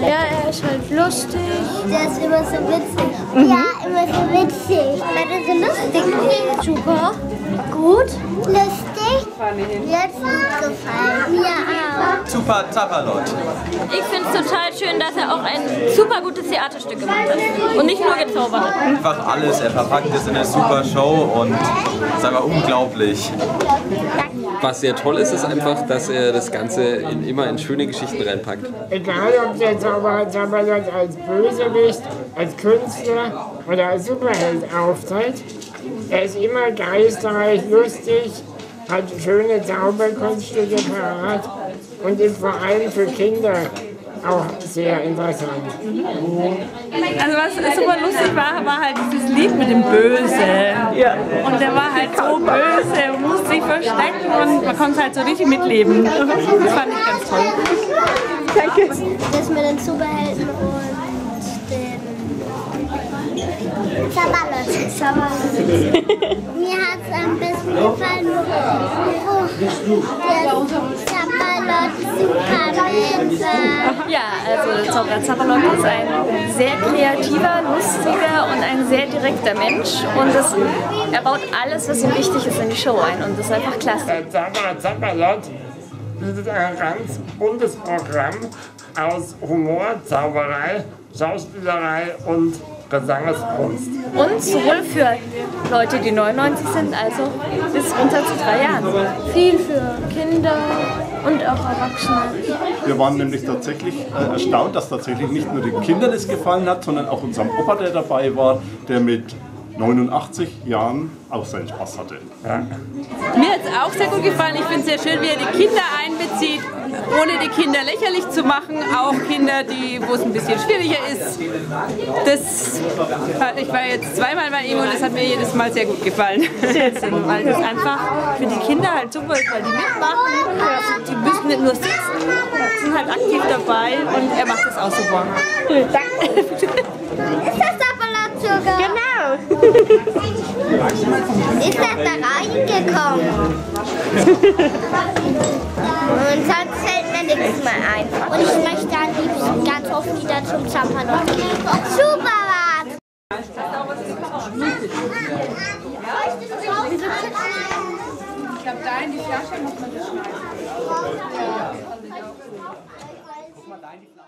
Ja, er ist halt lustig. Der ist immer so witzig. Mhm. Ja, immer so witzig. Weil er so lustig ist. Super. Gut. Lustig. Mir hat's gut gefallen. Mir auch. Super ZaPPaloTT. Ich finde es total schön, dass er auch ein super gutes Theaterstück gemacht hat. Und nicht nur gezaubert hat. Einfach alles. Er verpackt es in eine super Show und es ist einfach unglaublich. Was sehr toll ist, ist einfach, dass er das Ganze immer in schöne Geschichten reinpackt. Egal, ob der ZaPPaloTT als Bösewicht, als Künstler oder als Superheld auftritt, er ist immer geistreich, lustig, hat schöne Zauberkunststücke parat und ist vor allem für Kinder auch sehr interessant. Also was super lustig war, war halt dieses Lied mit dem Böse. Ja. Und der war halt so böse und musste sich verstecken und man konnte halt so richtig mitleben. Das fand ich ganz toll. Danke. Dass man den Superhelden und den ZaPPaloTT. Mir hat es ein bisschen gefallen. Der ZaPPaloTT Superhelden. Ja, also ZaPPaloTT ist ein sehr kreativer, lustiger und ein sehr direkter Mensch. Und er baut alles, was ihm wichtig ist, in die Show ein. Und das ist einfach klasse. ZaPPaloTT bietet ein ganz buntes Programm aus Humor, Zauberei, Schauspielerei und Gesangeskunst. Und sowohl für Leute, die 99 sind, also bis runter zu 3 Jahren. Viel für Kinder und auch Erwachsene. Wir waren nämlich tatsächlich erstaunt, dass tatsächlich nicht nur den Kindern es gefallen hat, sondern auch unserem Opa, der dabei war, der mit 89 Jahren auch seinen Spaß hatte. Ja. Mir hat es auch sehr gut gefallen. Ich finde es sehr schön, wie er die Kinder einbezieht, ohne die Kinder lächerlich zu machen. Auch Kinder, wo es ein bisschen schwieriger ist. Ich war jetzt zweimal bei ihm und das hat mir jedes Mal sehr gut gefallen. Weil das einfach für die Kinder halt super ist, weil die mitmachen. Also die müssen nicht nur sitzen, sind halt aktiv dabei und er macht das auch super. Danke. Ist das ZaPPaloTT sogar? Genau. Ist das da reingekommen? Und sonst fällt mir nichts mehr ein. Und ich möchte am liebsten ganz oft wieder zum ZaPPaloTT gehen. Super was! Ich glaube, da in die Flasche muss man das schmeißen.